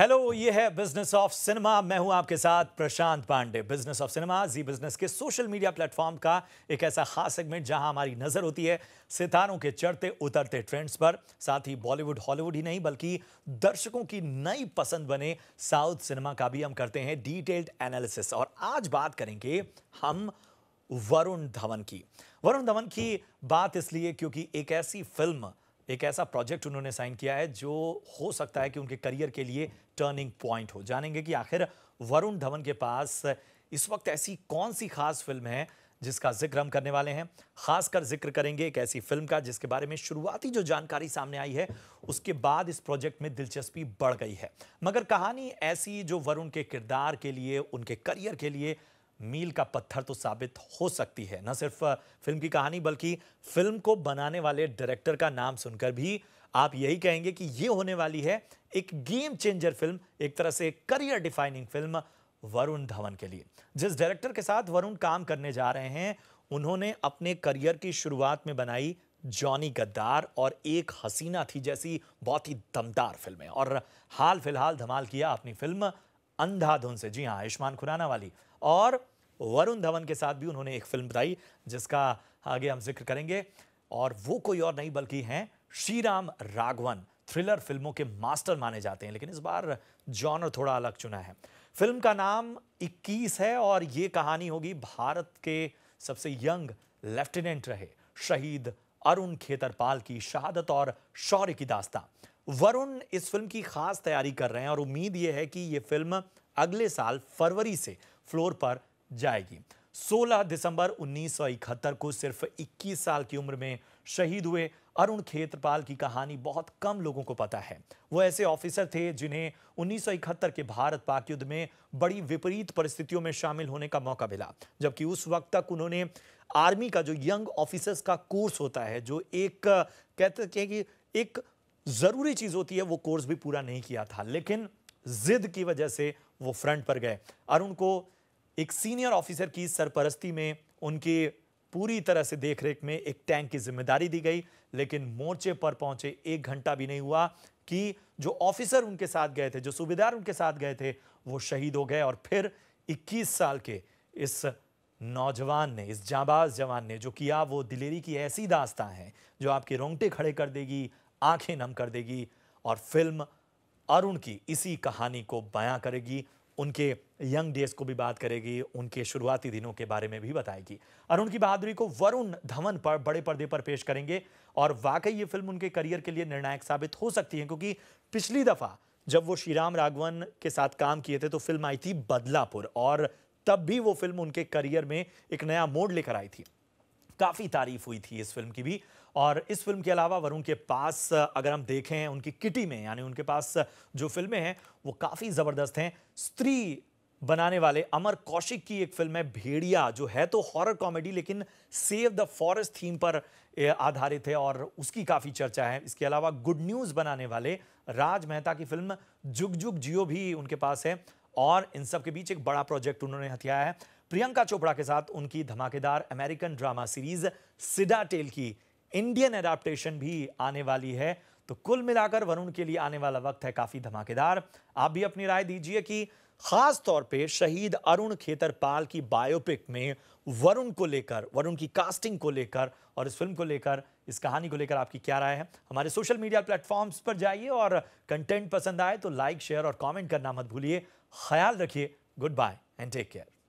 Hello, ये है business of cinema. मैं हूं आपके साथ Prashant Pandey. Business of cinema Zee business के सोशल मीडिया प्लेटफॉर्म का एक ऐसा खास सेगमेंट जहां हमारी नज़र होती है सितारों के चढ़ते उतरते ट्रेंड्स पर। साथ ही बॉलीवुड हॉलीवुड ही नहीं बल्कि दर्शकों की नई पसंद बने साउथ सिनेमा का भी हम करते हैं डिटेल्ड एनालिसिस। और आज बात करेंगे हम वरुण धवन की। वरुण धवन की बात इसलिए क्योंकि एक ऐसी फिल्म, एक ऐसा प्रोजेक्ट उन्होंने साइन किया है जो हो सकता है कि उनके करियर के लिए टर्निंग पॉइंट हो। जानेंगे कि आखिर वरुण धवन के पास इस वक्त ऐसी कौन सी खास फिल्म है जिसका जिक्र हम करने वाले हैं। खासकर जिक्र करेंगे एक ऐसी फिल्म का जिसके बारे में शुरुआती जो जानकारी सामने आई है उसके बाद इस प्रोजेक्ट में दिलचस्पी बढ़ गई है। मगर कहानी ऐसी जो वरुण के किरदार के लिए, उनके करियर के लिए मील का पत्थर तो साबित हो सकती है। न सिर्फ फिल्म की कहानी बल्कि फिल्म को बनाने वाले डायरेक्टर का नाम सुनकर भी आप यही कहेंगे कि ये होने वाली है एक गेम चेंजर फिल्म, एक तरह से career defining film Varun Dhawan के लिए। जिस डायरेक्टर के साथ वरुण काम करने जा रहे हैं उन्होंने अपने करियर की शुरुआत में बनाई जॉनी गद्दार और एक हसीना थी जैसी बहुत ही दमदार फिल्में। और हाल फिलहाल धमाल किया अपनी फिल्म अंधाधुन से। जी हाँ, आयुष्मान खुराना वाली। और वरुण धवन के साथ भी उन्होंने एक फिल्म बनाई जिसका आगे हम जिक्र करेंगे। और वो कोई और नहीं बल्कि हैं श्रीराम राघवन। थ्रिलर फिल्मों के मास्टर माने जाते हैं, लेकिन इस बार जॉनर थोड़ा अलग चुना है। फिल्म का नाम 21 है और ये कहानी होगी भारत के सबसे यंग लेफ्टिनेंट रहे शहीद अरुण खेतरपाल की शहादत और शौर्य की दास्तां। वरुण इस फिल्म की खास तैयारी कर रहे हैं और उम्मीद ये है कि ये फिल्म अगले साल फरवरी से फ्लोर पर जाएगी। 16 दिसंबर 1971 को सिर्फ 21 साल की उम्र में शहीद हुए अरुण खेतरपाल की कहानी बहुत कम लोगों को पता है। वो ऐसे ऑफिसर थे जिन्हें 1971 के भारत पाक युद्ध में बड़ी विपरीत परिस्थितियों में शामिल होने का मौका मिला, जबकि उस वक्त तक उन्होंने आर्मी का जो यंग ऑफिसर्स का कोर्स होता है, जो एक कहते हैं कि एक जरूरी चीज होती है, वो कोर्स भी पूरा नहीं किया था। लेकिन जिद की वजह से वो फ्रंट पर गए। अरुण को एक सीनियर ऑफिसर की सरपरस्ती में, उनकी पूरी तरह से देखरेख में एक टैंक की जिम्मेदारी दी गई। लेकिन मोर्चे पर पहुंचे एक घंटा भी नहीं हुआ कि जो ऑफिसर उनके साथ गए थे, जो सूबेदार उनके साथ गए थे, वो शहीद हो गए। और फिर 21 साल के इस नौजवान ने, इस जांबाज जवान ने जो किया, वो दिलेरी की ऐसी दास्तां है जो आपके रोंगटे खड़े कर देगी, आंखें नम कर देगी। और फिल्म अरुण की इसी कहानी को बयां करेगी, उनके यंग डेज को भी बात करेगी, उनके शुरुआती दिनों के बारे में भी बताएगी। अरुण की बहादुरी को वरुण धवन पर बड़े पर्दे पर पेश करेंगे। और वाकई ये फिल्म उनके करियर के लिए निर्णायक साबित हो सकती है, क्योंकि पिछली दफ़ा जब वो श्रीराम राघवन के साथ काम किए थे तो फिल्म आई थी बदलापुर, और तब भी वो फिल्म उनके करियर में एक नया मोड़ लेकर आई थी। काफ़ी तारीफ हुई थी इस फिल्म की भी। और इस फिल्म के अलावा वरुण के पास अगर हम देखें उनकी किटी में, यानी उनके पास जो फिल्में हैं वो काफ़ी ज़बरदस्त हैं। स्त्री बनाने वाले अमर कौशिक की एक फिल्म है भेड़िया, जो है तो हॉरर कॉमेडी लेकिन सेव द फॉरेस्ट थीम पर आधारित है और उसकी काफ़ी चर्चा है। इसके अलावा गुड न्यूज़ बनाने वाले राज मेहता की फिल्म जुग जुग जियो भी उनके पास है। और इन सब के बीच एक बड़ा प्रोजेक्ट उन्होंने हथियाया है। प्रियंका चोपड़ा के साथ उनकी धमाकेदार American drama series Citadel की इंडियन एडाप्टेशन भी आने वाली है। तो कुल मिलाकर वरुण के लिए आने वाला वक्त है काफ़ी धमाकेदार। आप भी अपनी राय दीजिए कि ख़ास तौर पे शहीद अरुण खेतरपाल की बायोपिक में वरुण को लेकर, वरुण की कास्टिंग को लेकर और इस फिल्म को लेकर, इस कहानी को लेकर आपकी क्या राय है। हमारे सोशल मीडिया प्लेटफॉर्म्स पर जाइए और कंटेंट पसंद आए तो लाइक, शेयर और कॉमेंट करना मत भूलिए। ख्याल रखिए। Goodbye and take care.